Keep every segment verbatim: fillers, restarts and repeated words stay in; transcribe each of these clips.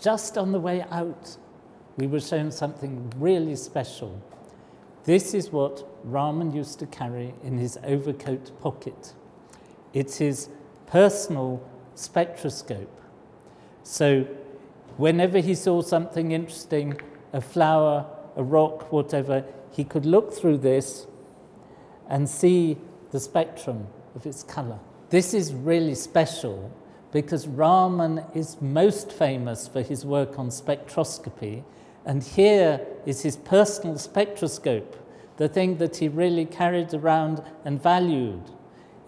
just on the way out, we were shown something really special. This is what Raman used to carry in his overcoat pocket. It's his personal spectroscope. So whenever he saw something interesting, a flower, a rock, whatever, he could look through this and see the spectrum of its color. This is really special because Raman is most famous for his work on spectroscopy, and here is his personal spectroscope, the thing that he really carried around and valued.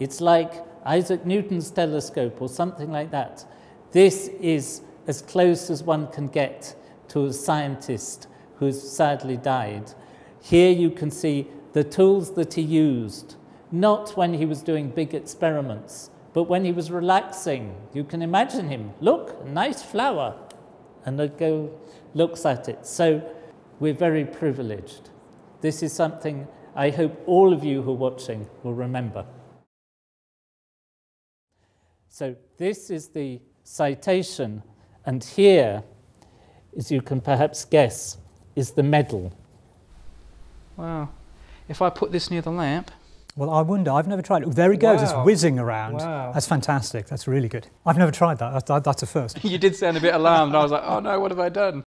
It's like Isaac Newton's telescope or something like that. This is as close as one can get to a scientist who's sadly died. Here you can see the tools that he used, not when he was doing big experiments, but when he was relaxing. You can imagine him, look, nice flower, and a go looks at it. So we're very privileged. This is something I hope all of you who are watching will remember. So this is the citation, and here, as you can perhaps guess, is the medal. Wow. If I put this near the lamp... Well, I wonder. I've never tried it. There it goes. Wow. It's whizzing around. Wow. That's fantastic. That's really good. I've never tried that. That's, that's a first. You did sound a bit alarmed. I was like, oh, no, what have I done?